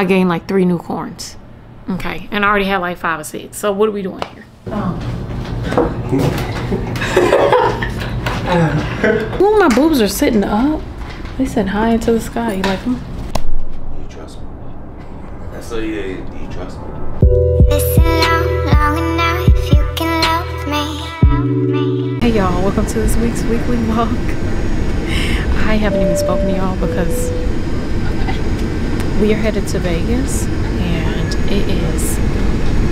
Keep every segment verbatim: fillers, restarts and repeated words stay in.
I gained like three new corns. Okay, and I already had like five or six. So what are we doing here? Oh. Ooh, my boobs are sitting up. They said high into the sky. You like them? You trust me. That's so yeah, you trust me. Listen long, long enough, you can love me, love me. Hey y'all, welcome to this week's weekly vlog. I haven't even spoken to y'all because we are headed to Vegas. It is.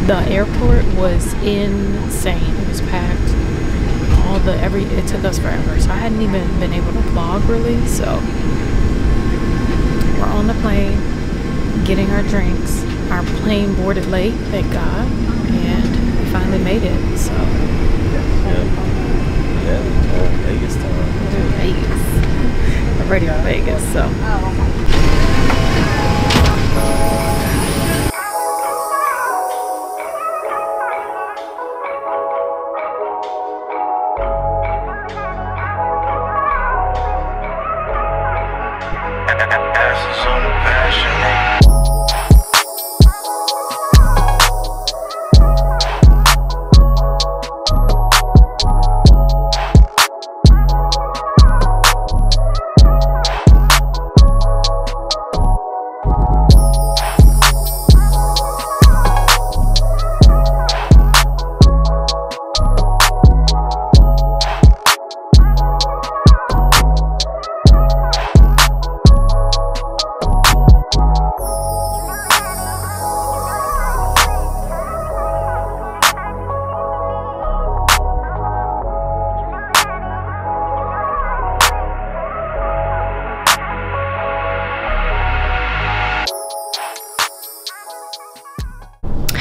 The airport was insane. It was packed. All the every it took us forever. So I hadn't even been able to vlog really. So we're on the plane, getting our drinks. Our plane boarded late, thank God, and we finally made it. So yeah, yeah, Vegas time. Vegas. I'm ready for Vegas. So. Oh.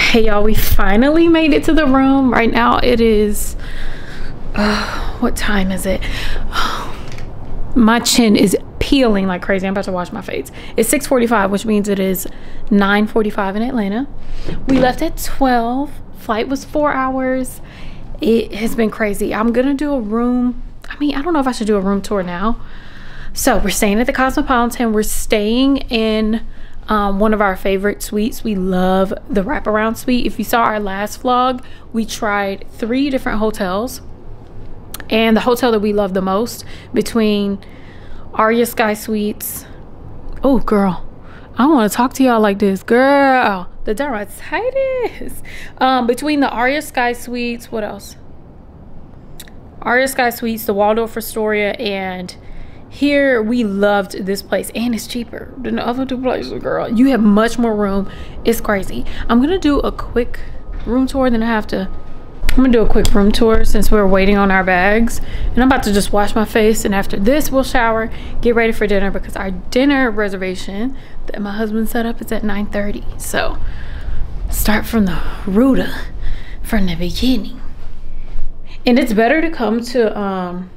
Hey y'all, we finally made it to the room. Right now it is, uh, what time is it? Oh, my chin is peeling like crazy. I'm about to wash my face. It's six forty-five, which means it is nine forty-five in Atlanta. We left at twelve. Flight was four hours. It has been crazy. I'm gonna do a room. I mean, I don't know if I should do a room tour now. So we're staying at the Cosmopolitan. We're staying in Um, one of our favorite suites. We love the wraparound suite. If you saw our last vlog, we tried three different hotels, and the hotel that we love the most between Aria Sky Suites. Oh girl, I don't want to talk to y'all like this, girl. The dermatitis. Um, between the Aria Sky Suites, what else? Aria Sky Suites, the Waldorf Astoria, and here we loved this place, and it's cheaper than the other two places. Girl, you have much more room. It's crazy. I'm gonna do a quick room tour, then I have to I'm gonna do a quick room tour since we're waiting on our bags, and I'm about to just wash my face, and after this we'll shower, get ready for dinner, because our dinner reservation that my husband set up is at nine thirty. So start from the rooter, from the beginning. And it's better to come to um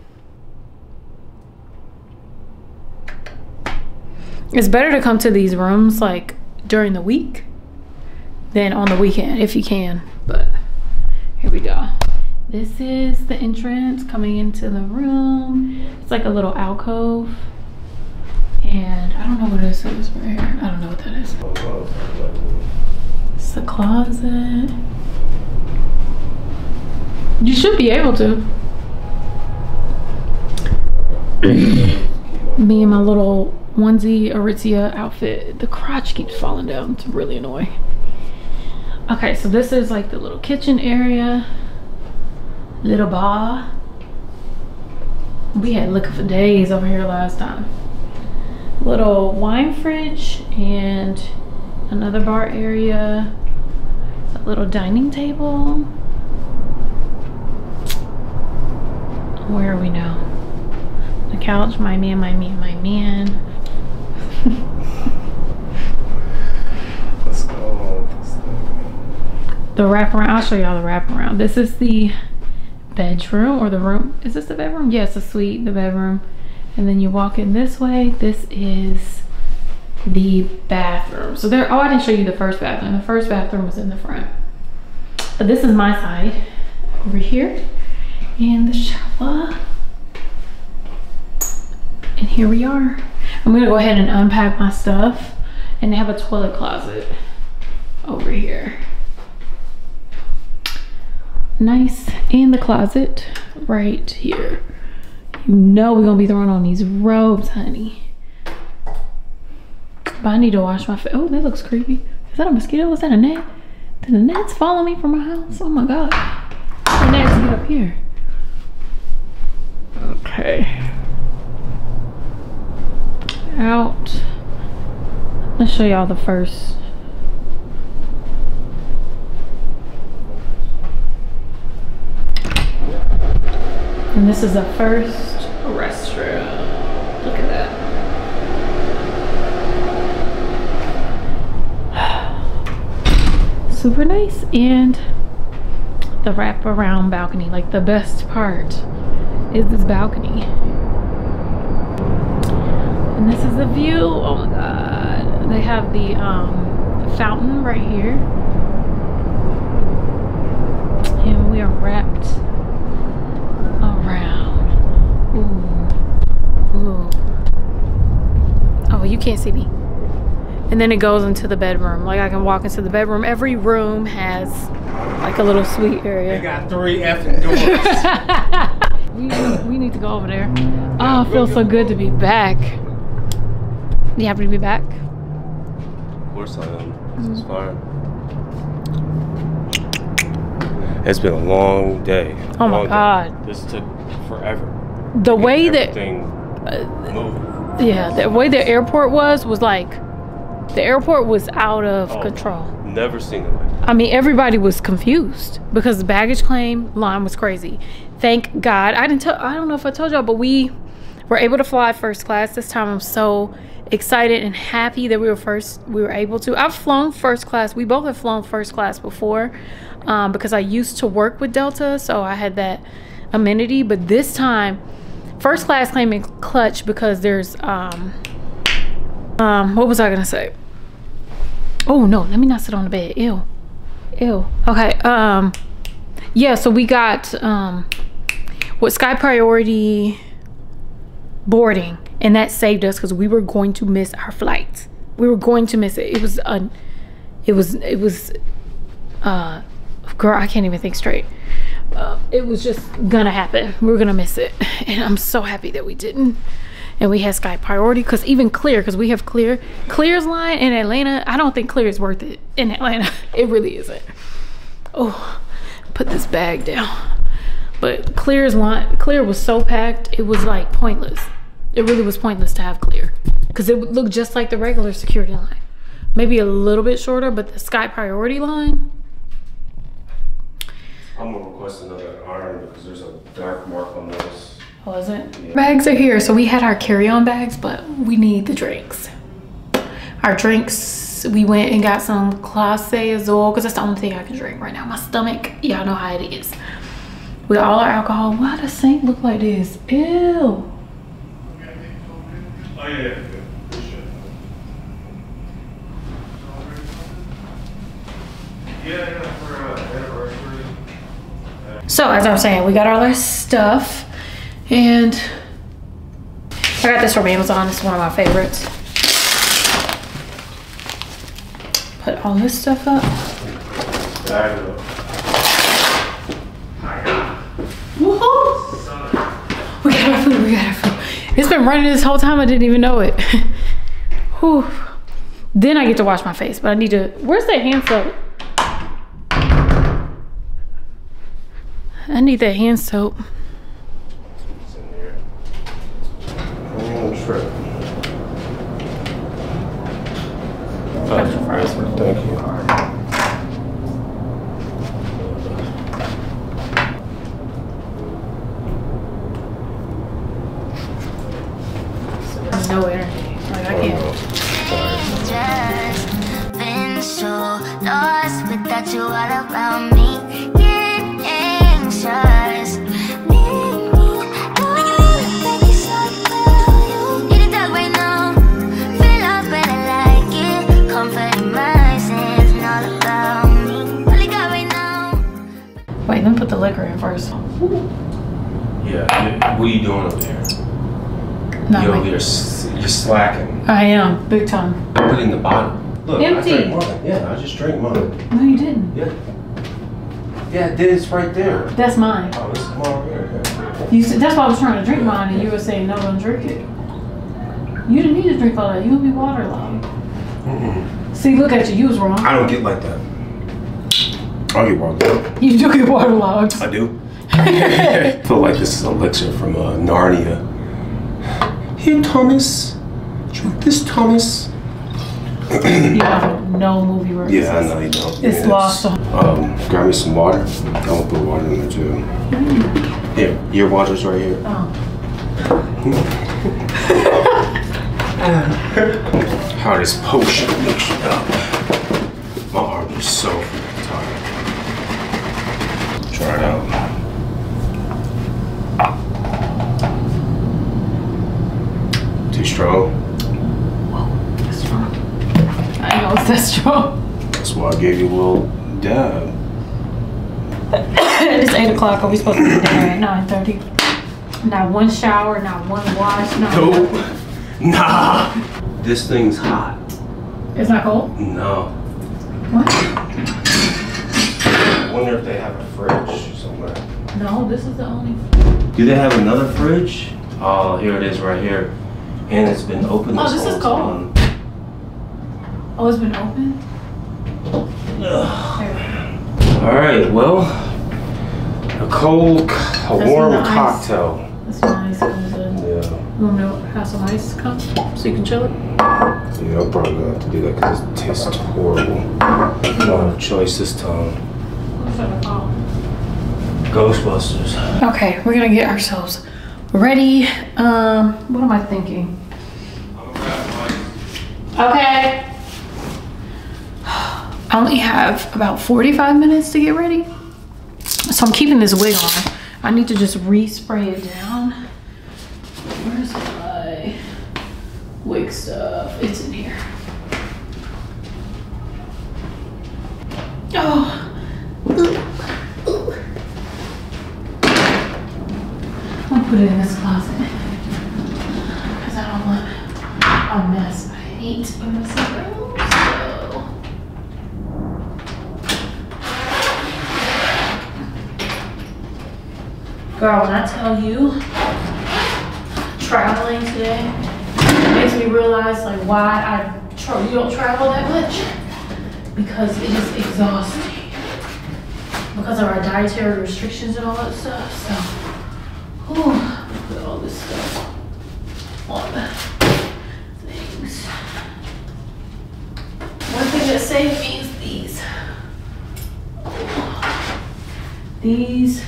It's better to come to these rooms like during the week than on the weekend if you can. But here we go. This is the entrance coming into the room. It's like a little alcove. And I don't know what this is right here. I don't know what that is. It's a closet. You should be able to. Me and my little onesie Aritzia outfit. The crotch keeps falling down. It's really annoying. Okay, so this is like the little kitchen area, little bar. We had liquor for days over here last time. Little wine fridge and another bar area, a little dining table. Where are we now? The couch, my man, my man, my man. Let's go. The wraparound. I'll show y'all the wraparound. This is the bedroom, or the room. Is this the bedroom? Yes, yeah, a suite, the bedroom. And then you walk in this way. This is the bathroom. So there. Oh, I didn't show you the first bathroom. The first bathroom was in the front. But this is my side over here, and the shower. And here we are. I'm gonna go ahead and unpack my stuff and they have a toilet closet over here. Nice. And the closet right here. You know we're gonna be throwing on these robes, honey. But I need to wash my face. Oh, that looks creepy. Is that a mosquito? Is that a net? Did the gnats follow me from my house? Oh my god. The gnats get up here. Okay. Out. Let's show y'all the first. And this is the first restaurant. Look at that. Super nice. And the wraparound balcony. Like, the best part is this balcony. And this is the view. Oh my god. They have the um, fountain right here. And we are wrapped around. Ooh. Ooh. Oh, you can't see me. And then it goes into the bedroom. Like, I can walk into the bedroom. Every room has like a little suite area. They got three effing doors. we, we need to go over there. Oh, it feels so good to be back. You happy to be back? Of course I am. Mm-hmm. It's fine. It's been a long day. Oh long my god. Day. This took forever. The way that uh, moved. Yeah, the way the airport was was like the airport was out of oh, control. Never seen it like that. I mean, everybody was confused because the baggage claim line was crazy. Thank God. I didn't tell I don't know if I told y'all, but we were able to fly first class this time. I'm so excited and happy that we were first we were able to. I've flown first class. We both have flown first class before um, because I used to work with Delta, so I had that amenity. But this time first class came in clutch because there's um um what was I gonna say? Oh no, let me not sit on the bed. Ew. Ew. Okay. Um yeah, so we got um what Sky Priority boarding, and that saved us because we were going to miss our flight. We were going to miss it. It was a, it was, it was, uh, girl, I can't even think straight. Uh, it was just gonna happen. We were gonna miss it. And I'm so happy that we didn't. And we had Sky Priority because even Clear, because we have Clear. Clear's line in Atlanta, I don't think Clear is worth it in Atlanta. It really isn't. Oh, put this bag down. But Clear's line, Clear was so packed, it was like pointless. It really was pointless to have Clear because it would look just like the regular security line. Maybe a little bit shorter, but the Sky Priority line. I'm gonna request another iron because there's a dark mark on this. Oh, is it? Yeah. Bags are here. So we had our carry-on bags, but we need the drinks. Our drinks, we went and got some Classe Azul because that's the only thing I can drink right now. My stomach, y'all know how it is. With all our alcohol, why does Saint look like this? Ew. Oh, yeah. So as I'm saying, we got all our stuff, and I got this from Amazon. It's one of my favorites. Put all this stuff up. Woohoo! We got our food. We got our food. It's been running this whole time. I didn't even know it. Whew. Then I get to wash my face, but I need to. Where's that hand soap? I need that hand soap. It's in here. Oh, trip. Oh, thank you. No energy. Like, I can't. It's just been so lost without you all around me. Getting anxious. Need me. I like you so well. Get it dark right now. Feel us better like it. Comforting my sins. Not about me. All you got right now. Wait, let me put the liquor in first. Ooh. Yeah, what are you doing up there? Not Yo, like you're, s you're slacking. I am, big time. I put in the bottom. Look, empty. I drank mine. Yeah, I just drank mine. No, you didn't. Yeah. Yeah, it did. It's right there. That's mine. Oh, it's more here. Yeah. You said, that's why I was trying to drink mine, and you were saying, no, don't drink it. You didn't need to drink all that. You would be waterlogged. Mm-mm. See, look at you. You was wrong. I don't get like that. I get waterlogged. You do get waterlogged. I do. I feel like this is a lecture from uh, Narnia. Here, Thomas. Drink this, Thomas. You have no movie references. Yeah, I know you don't. It's yeah, lost. Um, grab me some water. I won't put water in there too. Mm. Here, your water's right here. Oh. How this potion makes you up. My arm is so tired. Try it out. Too strong? Whoa, that's strong. I know it's that strong. That's why I gave you a little dab. It's eight o'clock. Are we supposed to be there at nine thirty? Not one shower, not one wash, not nope. One. Nah. This thing's hot. It's not cold? No. What? I wonder if they have a fridge somewhere. No, this is the only. Do they have another fridge? Oh, here it is right here. And it's been open this Oh, this is cold. Time. Oh, it's been open? Ugh. All right, well, a cold, a That's warm cocktail. That's nice. You want me to have some ice cup so you can chill it? Yeah, I'll probably have to do that because it tastes horrible. I don't have a choice this time. What's that called? Ghostbusters. Okay, we're gonna get ourselves ready. Um, what am I thinking? Okay. I only have about forty-five minutes to get ready. So I'm keeping this wig on. I need to just respray it down. Where's my wig stuff? It's in here. Oh. Ooh. Ooh. I'll put it in this closet. Because I don't want a mess. I hate to put myself out. So. Girl, when I tell you, traveling today makes me realize like why I tra you don't travel that much, because it is exhausting because of our dietary restrictions and all that stuff. So, whew, put all this stuff on things. One thing that saved me is these. These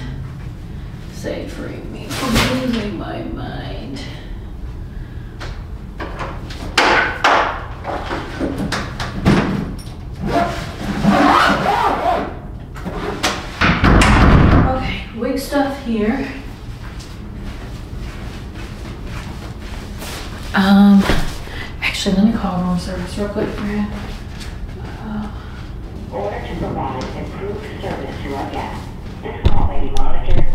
saved me from losing my mind. Stuff here. Um, actually, let me call room service real quick, Brad. Order to provide improved service to our guests. This call may be monitored.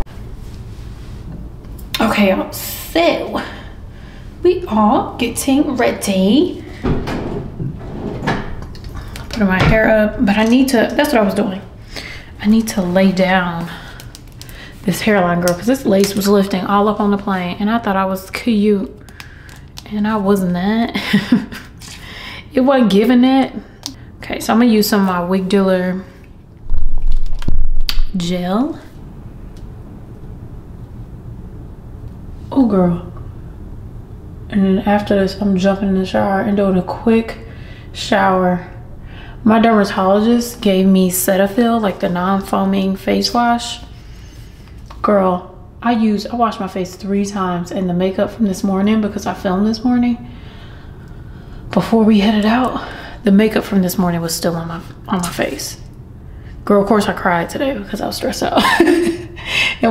Okay, so we are getting ready. Putting my hair up, but I need to. That's what I was doing. I need to lay down this hairline, girl, because this lace was lifting all up on the plane, and I thought I was cute, and I wasn't that. It wasn't giving it. Okay, so I'm gonna use some of my wig dealer gel. Oh, girl. And then after this, I'm jumping in the shower and doing a quick shower. My dermatologist gave me Cetaphil, like the non-foaming face wash. Girl, I use, I wash my face three times, and the makeup from this morning, because I filmed this morning, before we headed out, the makeup from this morning was still on my, on my face. Girl, of course I cried today because I was stressed out. And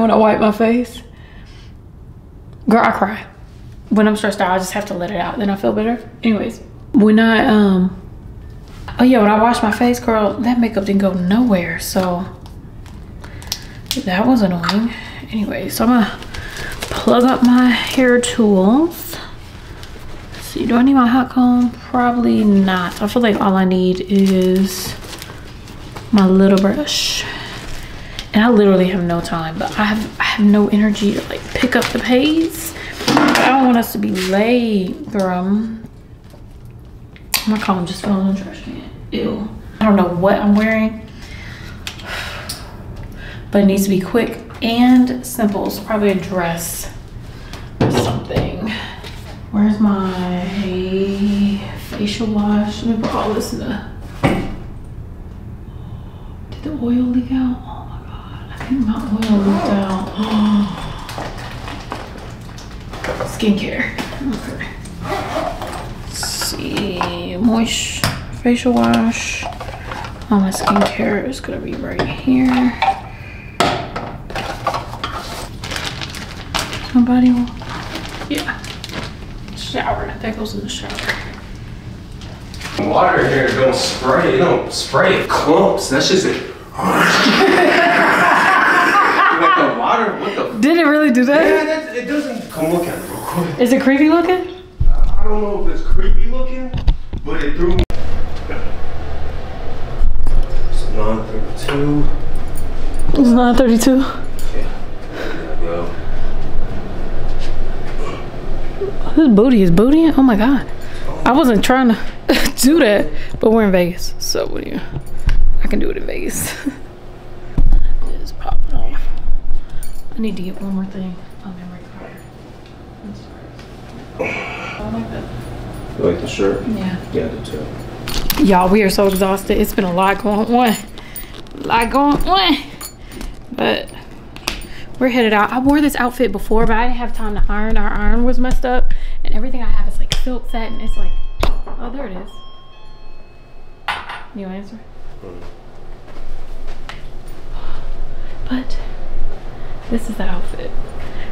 when I wipe my face, girl, I cry. When I'm stressed out, I just have to let it out. Then I feel better. Anyways, when I, um, oh yeah, when I washed my face, girl, that makeup didn't go nowhere, so that was annoying. Anyway, so I'm gonna plug up my hair tools. do I need my hot comb? Probably not. I feel like all I need is my little brush. And I literally have no time, but I have I have no energy to like pick up the pace. I don't want us to be late, girl. My comb just fell in the trash can. Ew. I don't know what I'm wearing, but it needs to be quick and simple. So probably a dress or something. Where's my facial wash? Let me put all this in the... Did the oil leak out? Oh my God, I think my oil leaked out. Oh. Skincare. Okay. Let's see, moist facial wash. All my skincare is gonna be right here. Somebody will, yeah. Shower, that goes in the shower. Water here, don't spray, you don't spray it clumps. That's just it. Like the water, what the? Did it really do that? Yeah, that's, it doesn't, come look at it real quick. Is it creepy looking? I don't know if it's creepy looking, but it threw me. It's nine thirty-two. It's nine thirty-two? This booty is booty. Oh my God. I wasn't trying to do that, but we're in Vegas. So what do you, I can do it in Vegas. It's popping off. I need to get one more thing on memory card. I'm sorry. I like that. You like the shirt? Yeah. Yeah, I do too. Y'all, we are so exhausted. It's been a lot going on. A lot going on. But we're headed out. I wore this outfit before, but I didn't have time to iron. Our iron was messed up, and everything I have is like silk satin. It's like, oh, there it is. You answer? But this is the outfit.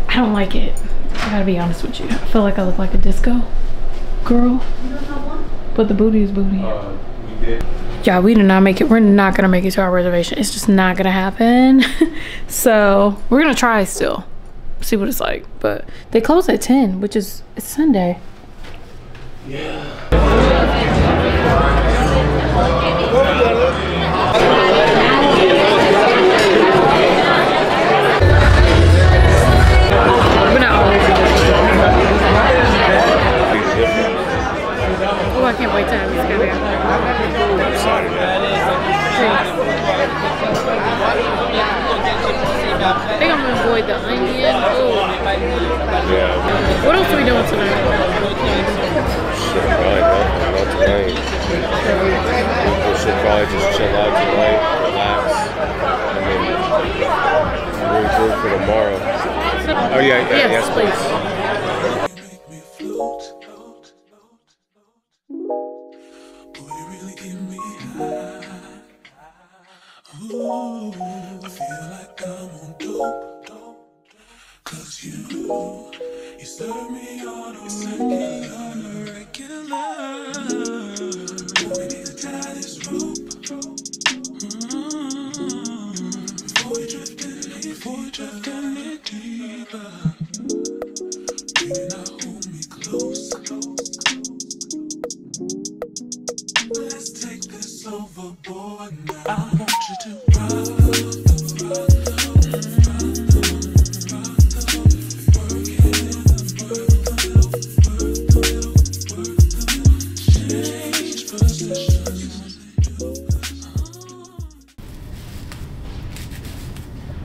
I don't like it. I gotta be honest with you. I feel like I look like a disco girl. You don't have one? But the booty is booty. Uh, we did. Yeah, we did not make it. We're not gonna make it to our reservation. It's just not gonna happen. So we're gonna try still, see what it's like. But they close at ten, which is it's Sunday. Yeah. Oh, I can't wait to have this guy out. I think I'm gonna avoid the onion. Yeah. What else are we doing tonight? Shit, probably nothing. Not tonight. We should probably just chill out tonight, relax. I mean, really good for tomorrow. Oh yeah, yeah, yes, yes please. please.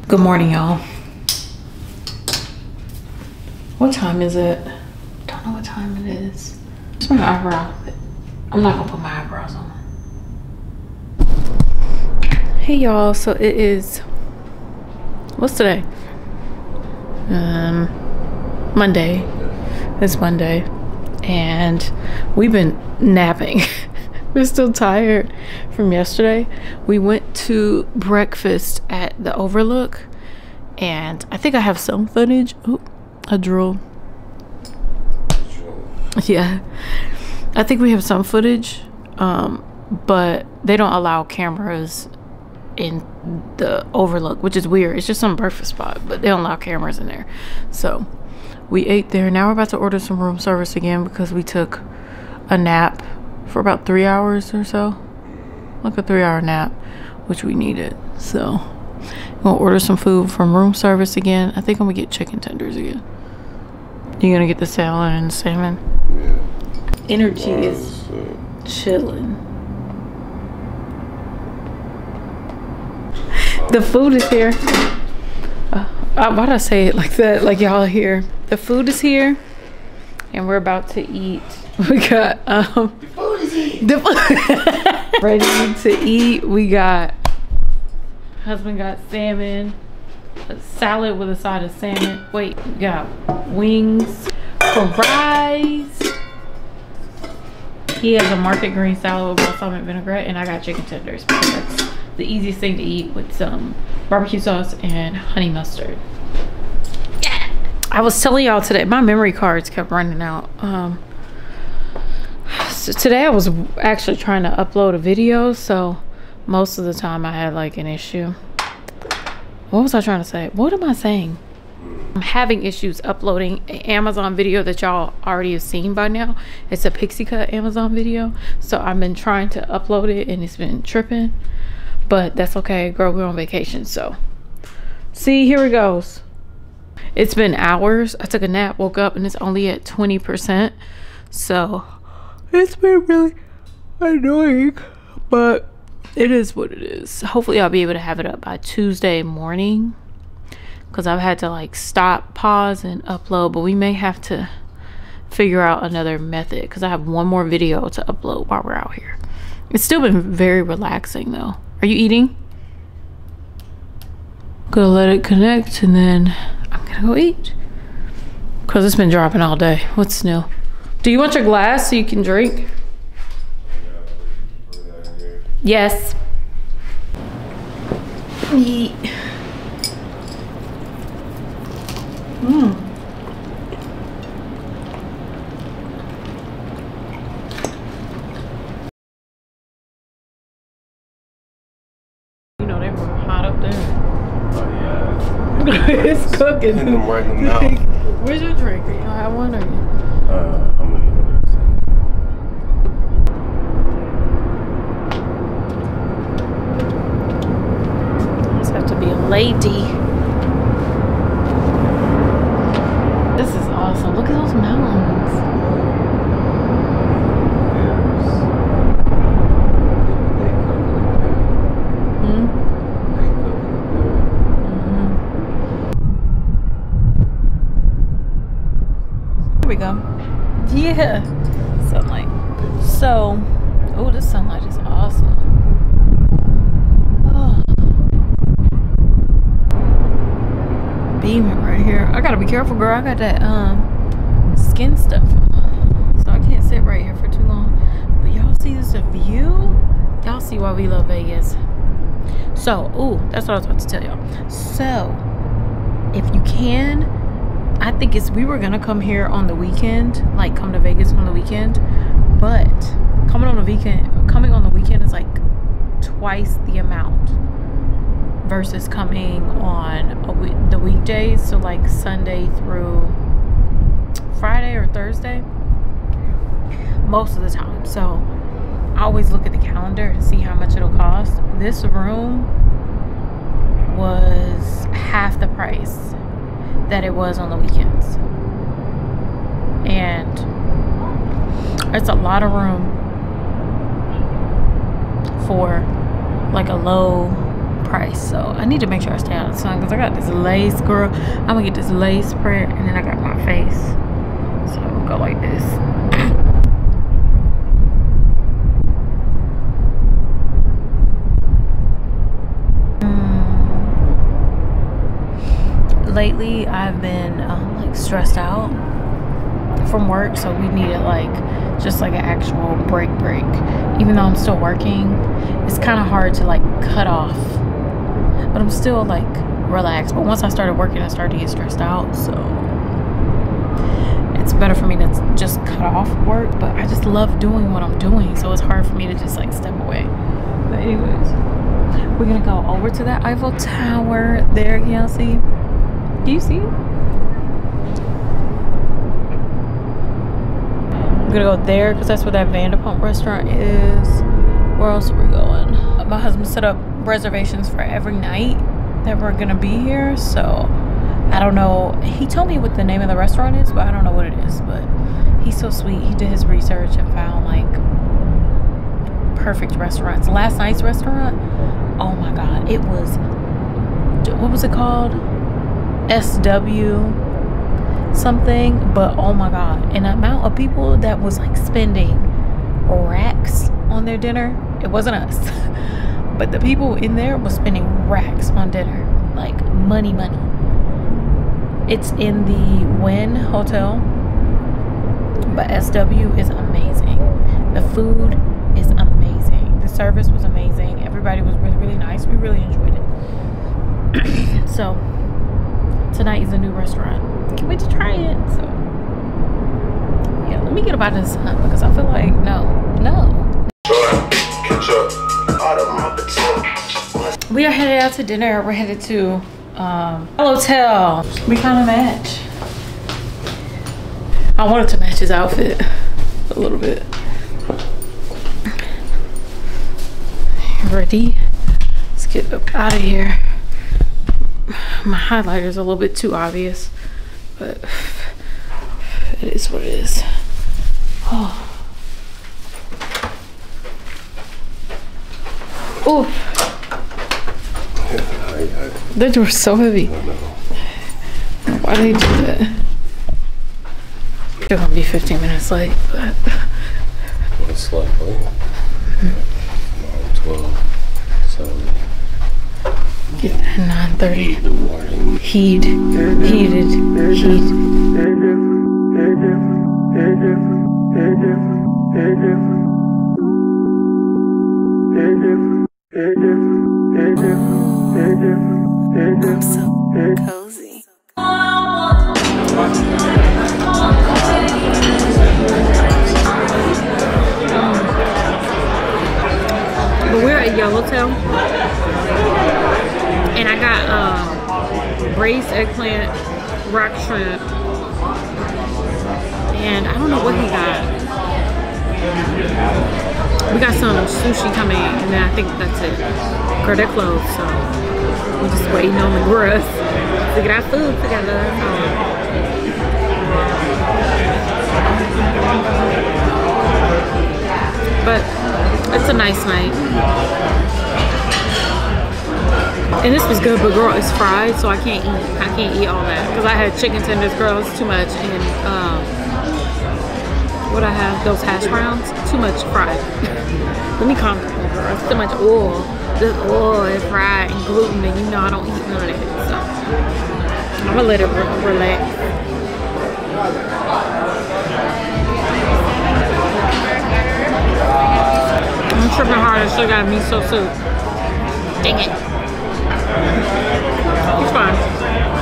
Good morning, y'all. What time is it? Don't know what time it is. It's my eyebrow. I'm not gonna put my eyebrows on. Hey, y'all. So it is. What's today? Um, Monday. It's Monday, and we've been napping. We're still tired from yesterday. We went to breakfast at the Overlook. And I think I have some footage. Oh, I drool. Yeah. I think we have some footage, um, but they don't allow cameras in the Overlook, which is weird. It's just some breakfast spot, but they don't allow cameras in there. So we ate there. Now we're about to order some room service again because we took a nap for about three hours or so, like a three hour nap, which we needed. So I'm gonna order some food from room service again. I think I'm gonna get chicken tenders again. You're gonna get the salad and the salmon? Yeah. Energy wow, is uh, chilling. The food is here. Uh, uh, why did I say it like that? Like y'all are here. The food is here, and we're about to eat. We got um. The food is here. The ready to eat. We got. Husband got salmon, a salad with a side of salmon. Wait, we got wings, fries. He has a market green salad with balsamic vinaigrette, and I got chicken tenders. That's the easiest thing to eat with some barbecue sauce and honey mustard. Yeah. I was telling y'all today, my memory cards kept running out. Um, so today I was actually trying to upload a video, so most of the time I had like an issue. What was I trying to say? What am I saying? I'm having issues uploading an Amazon video that y'all already have seen by now. It's a pixie cut Amazon video. So I've been trying to upload it and it's been tripping, but that's okay, girl, we're on vacation. So see, here it goes. It's been hours. I took a nap, woke up, and it's only at twenty percent. So it's been really annoying, but it is what it is. Hopefully I'll be able to have it up by Tuesday morning, because I've had to like stop, pause, and upload, but we may have to figure out another method because I have one more video to upload while we're out here. It's still been very relaxing though. Are you eating? Gonna let it connect and then I'm gonna go eat because it's been dropping all day. What's new? Do you want your glass so you can drink? Yes. Yeet. Mm. You know they were hot up there. Oh yeah. It's, it's cooking. Hitting them right in the mouth. Where's your drink? You don't have one, or you? Uh, I'm gonna. Lady. This is awesome. Look at those mountains. Mm-hmm. Mm-hmm. Here we go. Yeah. Sunlight. So, oh, this sunlight is awesome. Right here. I gotta be careful, girl. I got that um skin stuff, so I can't sit right here for too long. But y'all see this view? Y'all see why we love Vegas. So, ooh, that's what I was about to tell y'all. So, if you can, I think it's we were gonna come here on the weekend, like come to Vegas on the weekend, but coming on the weekend, coming on the weekend is like twice the amount versus coming on a week, the weekdays, so like Sunday through Friday or Thursday most of the time. So I always look at the calendar and see how much it'll cost. This room was half the price that it was on the weekends, and it's a lot of room for like a low price. So I need to make sure I stay out of the sun because I got this lace, girl. I'm gonna get this lace spread, and then I got my face, so I'll go like this. mm. Lately I've been um, like stressed out from work, so we needed like just like an actual break break. Even though I'm still working, it's kind of hard to like cut off, but I'm still like relaxed. But once I started working, I started to get stressed out, so it's better for me to just cut off work. But I just love doing what I'm doing, so it's hard for me to just like step away. But anyways, we're gonna go over to that Eiffel Tower there. Can y'all see? Do you see it? We're gonna go there because that's where that Vanderpump restaurant is. Where else are we going? My husband set up reservations for every night that we're gonna be here, so I don't know. He told me what the name of the restaurant is, but I don't know what it is. But he's so sweet. He did his research and found like perfect restaurants. Last night's restaurant, oh my god, it was, what was it called? S W something, but oh my god, an amount of people that was like spending racks on their dinner. It wasn't us, but the people in there was spending racks on dinner, like money money. It's in the Wynn hotel, but S W is amazing. The food is amazing. The service was amazing. Everybody was really really nice. We really enjoyed it. So tonight is a new restaurant. Can we just try it? So yeah, let me get up out of the sun because I feel like no, no. We are headed out to dinner. We're headed to um hotel. We kind of match. I wanted to match his outfit a little bit. Ready? Let's get up out of here. My highlighter's a little bit too obvious, but it is what it is. Oh, oh! They were so heavy. Why did they do that? They're gonna be fifteen minutes late, but it's like twelve, seven. Get that nine thirty. Heed. Heated. Heed. I'm so cozy. But we're at Yellowtail. And I got uh, braised eggplant, rock shrimp, and I don't know what he got. We got some sushi coming, and then I think that's it. Girl, they're closed, so we're just waiting on the gruss to get our food together. Um, but it's a nice night. And this was good, but girl, it's fried, so I can't eat. I can't eat all that because I had chicken tenders, girl, it's too much, and um, what I have, those hash browns, too much fried. Let me calm down, girl. It's too much oil. This oil is fried and gluten, and you know I don't eat none of that, so I'm gonna let it re relax. I'm tripping hard. I still got a miso soup. Dang it. It's fine.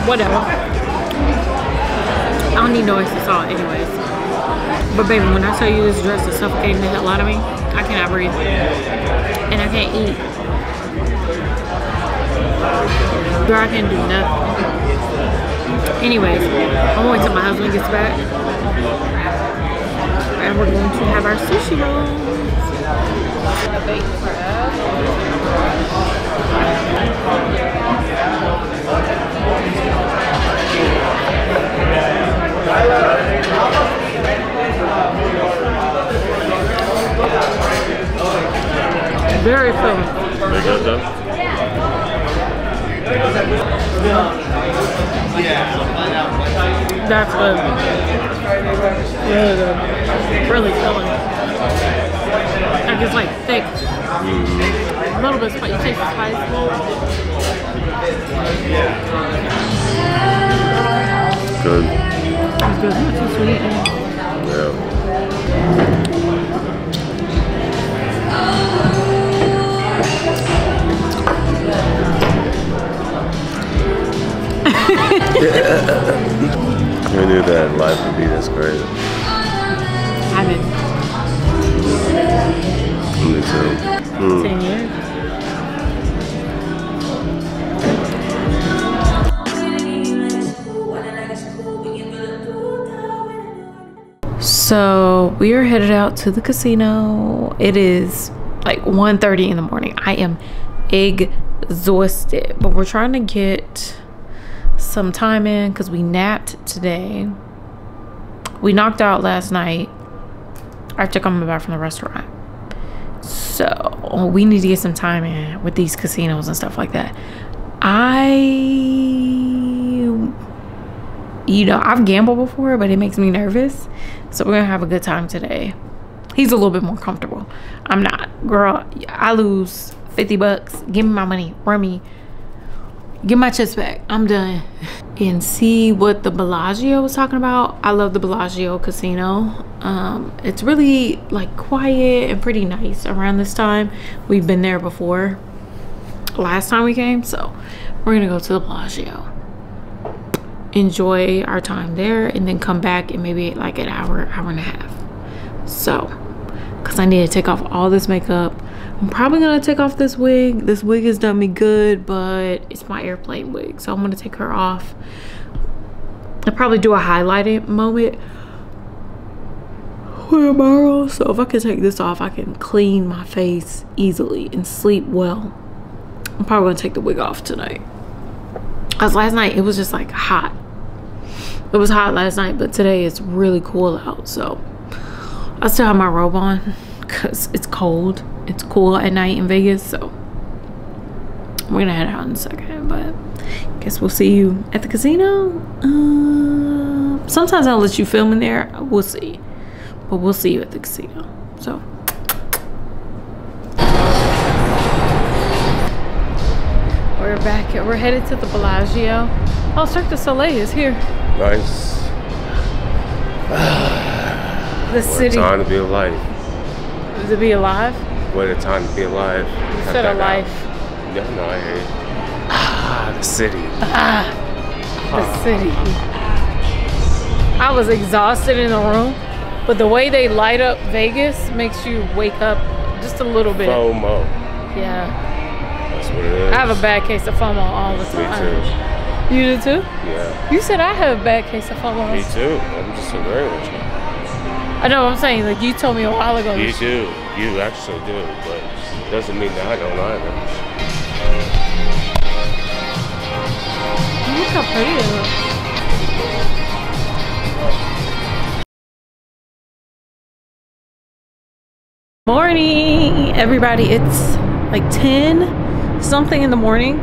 Whatever. I don't need no extra salt anyways. But baby, when I tell you this dress is suffocating the hell out of me, I cannot breathe. And I can't eat. Girl, I can't do nothing. Anyways, I'm going to wait till my husband gets back. And we're going to have our sushi rolls. Very filling. Very good though. That's good. Really good. Really filling. And it's like thick. Mm. A little bit spicy, taste the spice. Good. It's good. It's so sweet. Yeah. Who knew that life would be this great? I did. Me too. Mm. ten years. So we are headed out to the casino. It is like one thirty in the morning. I am exhausted, but we're trying to get some time in because we napped today. We knocked out last night. I took them back from the restaurant. So we need to get some time in with these casinos and stuff like that. I, you know, I've gambled before, but it makes me nervous. So we're gonna have a good time today. He's a little bit more comfortable. I'm not. Girl, I lose fifty bucks. Give me my money. Run me. Get my chips back. I'm done. And see what the Bellagio was talking about. I love the Bellagio casino. Um, it's really like quiet and pretty nice around this time. We've been there before last time we came, so we're gonna go to the Bellagio, enjoy our time there, and then come back in maybe like an hour, hour and a half. So, cause I need to take off all this makeup. I'm probably gonna take off this wig. This wig has done me good, but it's my airplane wig, so I'm gonna take her off. I'll probably do a highlighted moment tomorrow, so if I can take this off, I can clean my face easily and sleep well. I'm probably gonna take the wig off tonight. Cause last night it was just like hot. It was hot last night, but today it's really cool out, so I still have my robe on cause it's cold. It's cool at night in Vegas, so we're gonna head out in a second, but I guess we'll see you at the casino. Uh, sometimes I'll let you film in there. We'll see. But we'll see you at the casino. So we're back. We're headed to the Bellagio. Oh, Cirque du Soleil is here. Nice. The city. What a time to be alive. To be alive? What a time to be alive. You said a life. No, no, I hear you. Ah, the city. Ah, the ah. city. I was exhausted in the room, but the way they light up Vegas makes you wake up just a little bit. FOMO. Yeah. That's what it is. I have a bad case of FOMO all the time. Me too. You do too? Yeah. You said I have a bad case of FOMO. Me too. I'm just agreeing with you. I know what I'm saying, like you told me a while ago. You do, you actually do, but it doesn't mean that I don't either. Look how pretty it looks. Morning, everybody. It's like ten something in the morning,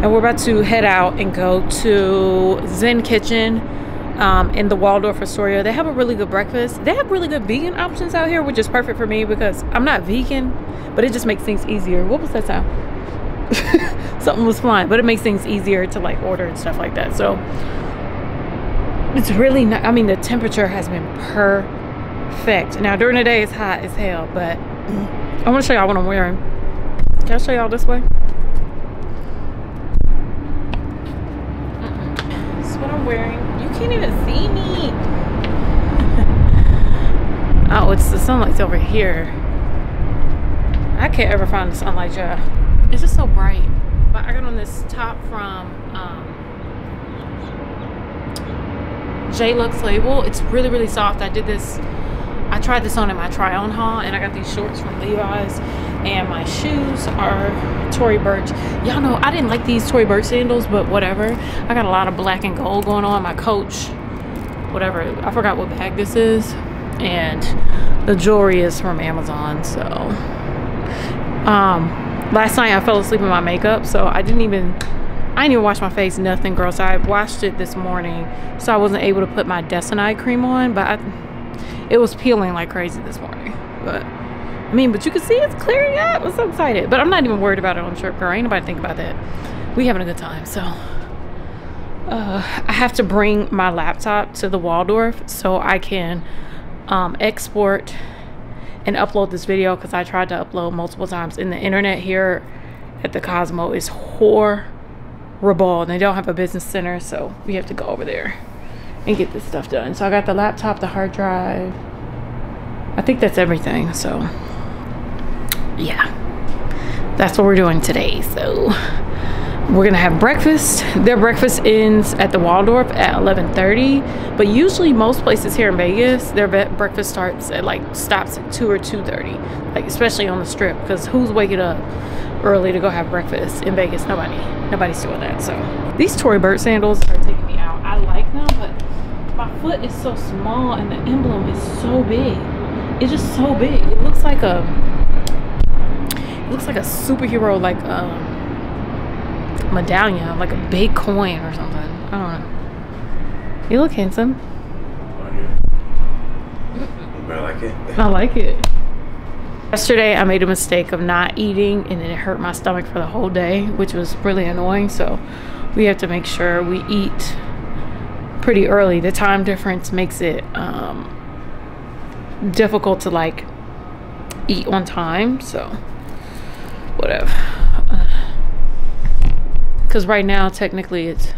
and we're about to head out and go to Zen Kitchen. Um, in the Waldorf Astoria, they have a really good breakfast. They have really good vegan options out here, which is perfect for me because I'm not vegan, but it just makes things easier. What was that sound? Something was flying, but it makes things easier to like order and stuff like that. So it's really not, I mean, the temperature has been perfect. Now during the day it's hot as hell, but I want to show y'all what I'm wearing. Can I show y'all this way? This is what I'm wearing. Can't even see me. Oh, it's the sunlight's over here. I can't ever find the sunlight, y'all. It's just so bright. But I got on this top from um, J-Lux label. It's really, really soft. I did this. I tried this on in my try-on haul, and I got these shorts from Levi's, and my shoes are Tory Burch. Y'all know I didn't like these Tory Burch sandals, but whatever. I got a lot of black and gold going on. My Coach, whatever. I forgot what bag this is, and the jewelry is from Amazon. So, um, last night I fell asleep in my makeup, so I didn't even, I didn't even wash my face, nothing, girl. So I washed it this morning, so I wasn't able to put my Destinite cream on, but I. It was peeling like crazy this morning, but I mean, but you can see it's clearing up. I'm so excited, but I'm not even worried about it on trip, girl. Ain't nobody think about that. We having a good time, so uh, I have to bring my laptop to the Waldorf so I can um, export and upload this video because I tried to upload multiple times, and the internet here at the Cosmo is horrible. They don't have a business center, so we have to go over there and get this stuff done. So I got the laptop, the hard drive. I think that's everything. So yeah, that's what we're doing today. So We're gonna have breakfast. Their breakfast ends at the Waldorf at eleven thirty, but usually most places here in Vegas, their breakfast starts at like stops at two or two thirty, like especially on the strip, because who's waking up early to go have breakfast in Vegas? Nobody. Nobody's doing that. So these Tory Burch sandals are taking me out. I like them, but my foot is so small and the emblem is so big. It's just so big. It looks like a it looks like a superhero, like um medallion, like a big coin or something. I don't know. You look handsome. I like it. I like it. Yesterday I made a mistake of not eating and then it hurt my stomach for the whole day, which was really annoying. So we have to make sure we eat pretty early. The time difference makes it um, difficult to like eat on time. So whatever. Because right now, technically, it's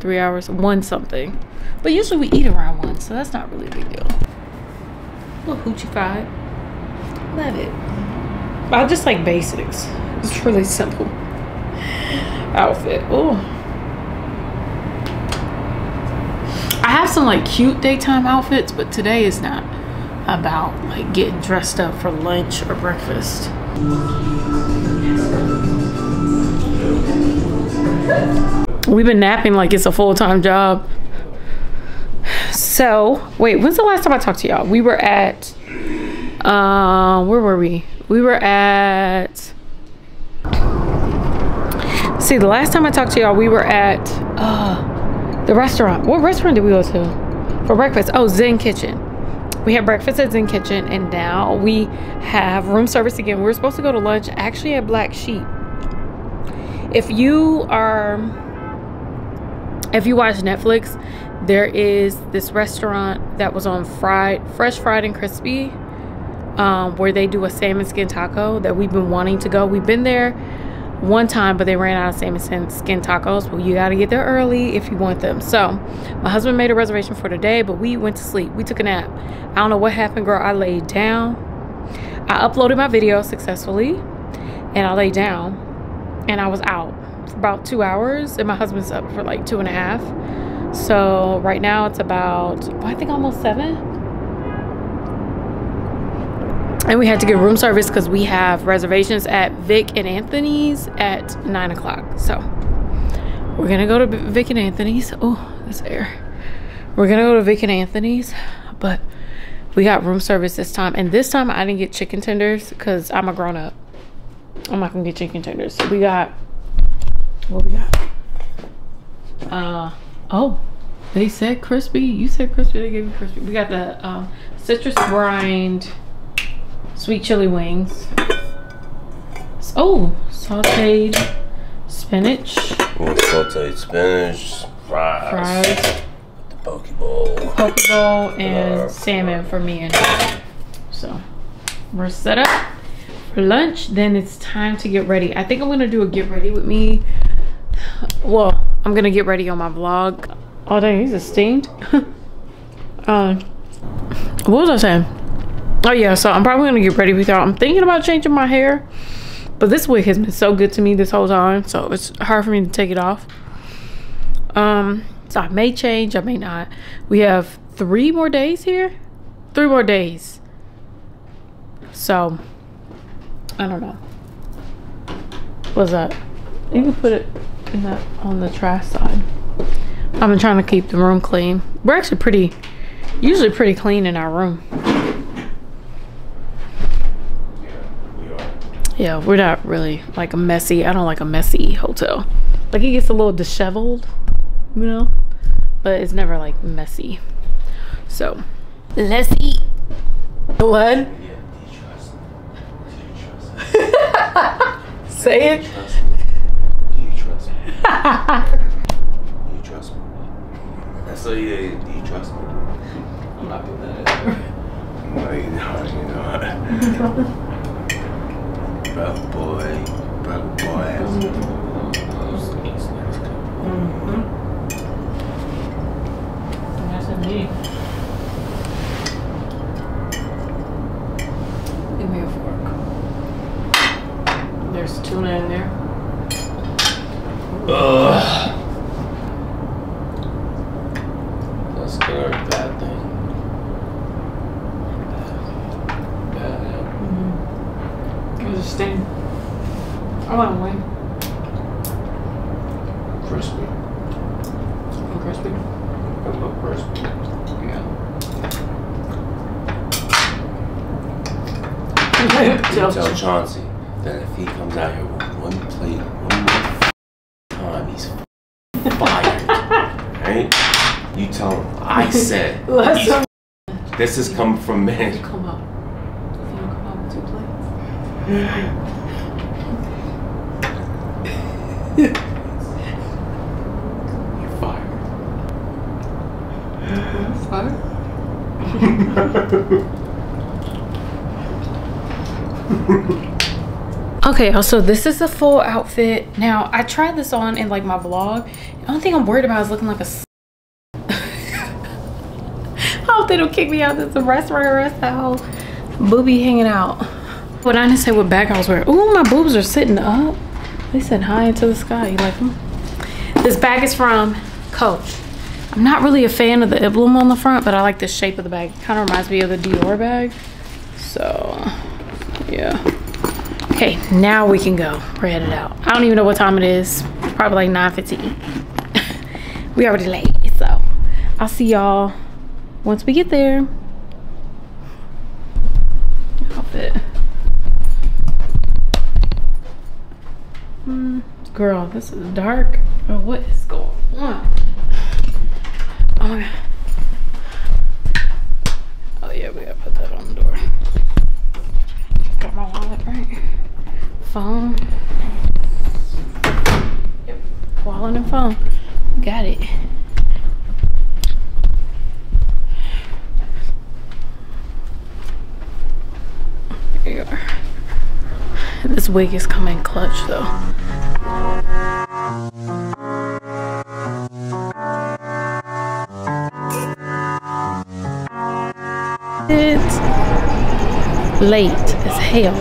three hours, one something. But usually we eat around one, so that's not really a big deal. A little hoochie vibe. Love it. I just like basics. It's really simple outfit. Oh. I have some like cute daytime outfits, but today is not about like getting dressed up for lunch or breakfast. We've been napping like it's a full-time job. So wait, when's the last time I talked to y'all? We were at uh, where were we? We were at see the last time I talked to y'all we were at uh, the restaurant. What restaurant did we go to for breakfast? Oh, Zen Kitchen. We had breakfast at Zen Kitchen and now we have room service again. We were supposed to go to lunch actually at Black Sheep. If you are, if you watch Netflix, there is this restaurant that was on fried, fresh fried and crispy, um, where they do a salmon skin taco that we've been wanting to go. We've been there one time, but they ran out of salmon skin tacos. Well, you got to get there early if you want them. So my husband made a reservation for today, but we went to sleep. We took a nap. I don't know what happened, girl. I laid down. I uploaded my video successfully and I laid down. And I was out for about two hours and my husband's up for like two and a half. So right now it's about, well, I think almost seven. And we had to get room service because we have reservations at Vic and Anthony's at nine o'clock. So we're gonna go to Vic and Anthony's. Oh, that's air. We're gonna go to Vic and Anthony's, but we got room service this time. And this time I didn't get chicken tenders because I'm a grown up. I'm not gonna get chicken tenders. So we got what we got. Uh oh, they said crispy. You said crispy. They gave you crispy. We got the uh, citrus grind sweet chili wings. Oh, sauteed spinach. Oh, sauteed spinach, fries, fries, the poke bowl, poke bowl, and uh, salmon for me and her. So we're set up. For lunch, then it's time to get ready. I think I'm gonna do a get ready with me. Well, I'm gonna get ready on my vlog. Oh dang, he's a steamed. uh, what was I saying? Oh yeah, so I'm probably gonna get ready with y'all. I'm thinking about changing my hair, but this wig has been so good to me this whole time, so it's hard for me to take it off. Um, so I may change, I may not. We have three more days here. Three more days. So I don't know. What's that? You can put it in that on the trash side. I've been trying to keep the room clean. We're actually pretty, usually pretty clean in our room. Yeah, we are. Yeah, we're not really like a messy. I don't like a messy hotel. Like it gets a little disheveled, you know, but it's never like messy. So let's eat. Blood. Say it. Do you trust me? Do you trust me? Do you trust me? That's so yeah, do you trust me? I'm not doing that. No, you not. You not. Brother boy. Brother boy. Mm-hmm. That's indeed. Give me a fork. There's tuna in there. Ugh. Let's go over that thing. That. Mm-hmm. It was a stain. I went away. Crispy. I'm crispy. I love crispy. Yeah. You tell Chauncey that if he comes out here with one plate, one more time, he's fired. Right? You tell him, I said. This has come from me. If you come up, if you don't come up with two plates. You're fired. I'm fired? Okay, y'all, so this is a full outfit. Now, I tried this on in like my vlog. The only thing I'm worried about is looking like a s I hope they don't kick me out of the restaurant or rest that whole boobie hanging out. What I didn't say what bag I was wearing. Ooh, my boobs are sitting up. They said hi into the sky. You like them? This bag is from Coach. I'm not really a fan of the emblem on the front, but I like the shape of the bag. It kind of reminds me of the Dior bag. So, yeah. Okay, now we can go. We're headed out. I don't even know what time it is. It's probably like nine fifteen. We already late, so I'll see y'all once we get there. Outfit. Girl, this is dark. Oh, what is going on? Oh my god. Oh yeah, we gotta put that on the door. Got my wallet, right? Phone. Yep. Wallet and phone. Got it. There you are. This wig is coming clutch though. It's late as hell.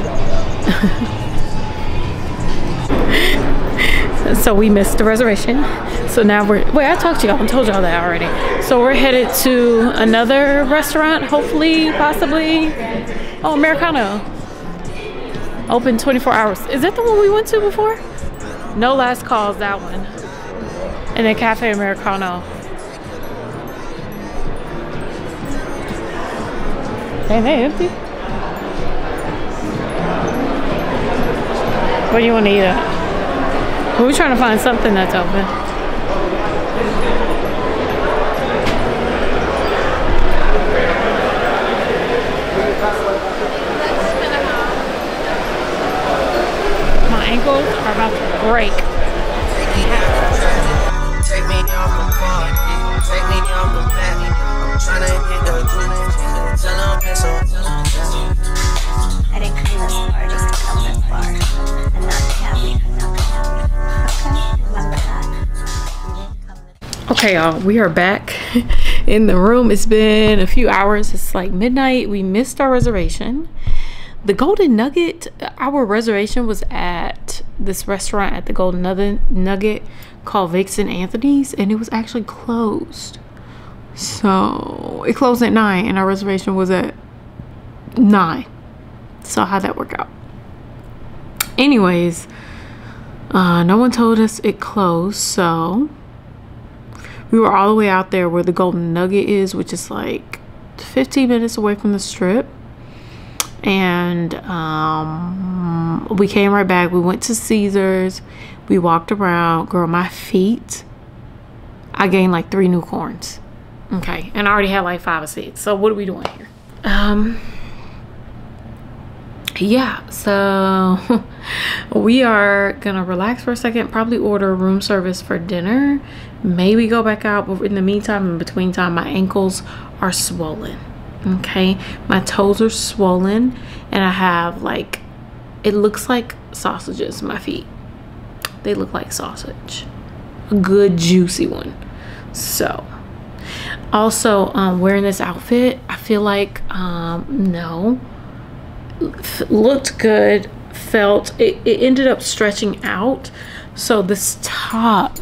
So we missed the reservation. So now we're, wait, I talked to y'all and told y'all that already. So we're headed to another restaurant, hopefully, possibly. Oh, Americano. Open twenty-four hours. Is that the one we went to before? No last calls, that one. And then Cafe Americano. Ain't they empty? What do you want to eat at? We're trying to find something that's open. My ankles are about to break. Take me down the park. Take me down the valley. I'm trying to hit the groove. Tell them it's on. I didn't come this far just to come this far. I'm not happy. I'm not happy. Okay, remember that. Okay, y'all, we are back in the room. It's been a few hours. It's like midnight. We missed our reservation. The Golden Nugget, our reservation was at this restaurant at the Golden Nugget called Vic and Anthony's, and it was actually closed. So it closed at nine and our reservation was at nine. So how'd that work out? Anyways, uh, no one told us it closed, so we were all the way out there where the Golden Nugget is, which is like fifteen minutes away from the strip. And um we came right back. We went to Caesar's. We walked around. Girl, my feet, I gained like three new corns. Okay, and I already had like five or six. So what are we doing here? Um yeah, so we are gonna relax for a second, probably order room service for dinner, maybe go back out, but in the meantime, in between time, my ankles are swollen. Okay, my toes are swollen and I have like, it looks like sausages, my feet. They look like sausage, a good juicy one. So also um wearing this outfit, I feel like um no, looked good, felt, it, it ended up stretching out. So this top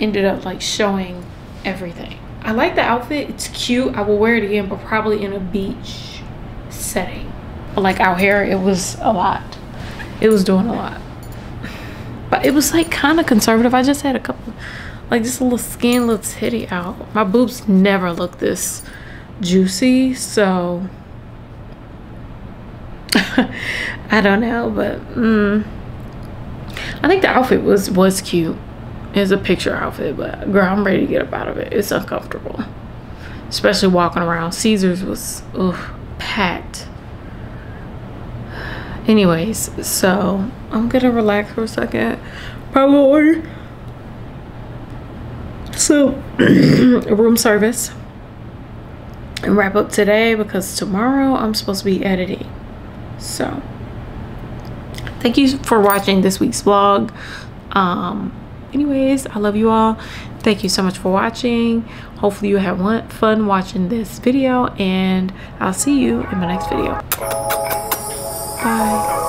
ended up like showing everything. I like the outfit, it's cute. I will wear it again, but probably in a beach setting. Like out here, it was a lot. It was doing a lot. But it was like kind of conservative. I just had a couple, like just a little skin, little titty out. My boobs never look this juicy, so I don't know, but mm, I think the outfit was was cute. It's a picture outfit, but girl, I'm ready to get up out of it. It's uncomfortable, especially walking around. Caesar's was ugh, packed. Anyways, so I'm gonna relax for a second. Probably order so room service and wrap up today, because tomorrow I'm supposed to be editing. So thank you for watching this week's vlog. Um anyways, I love you all. Thank you so much for watching. Hopefully you had one fun watching this video, and I'll see you in my next video. Bye.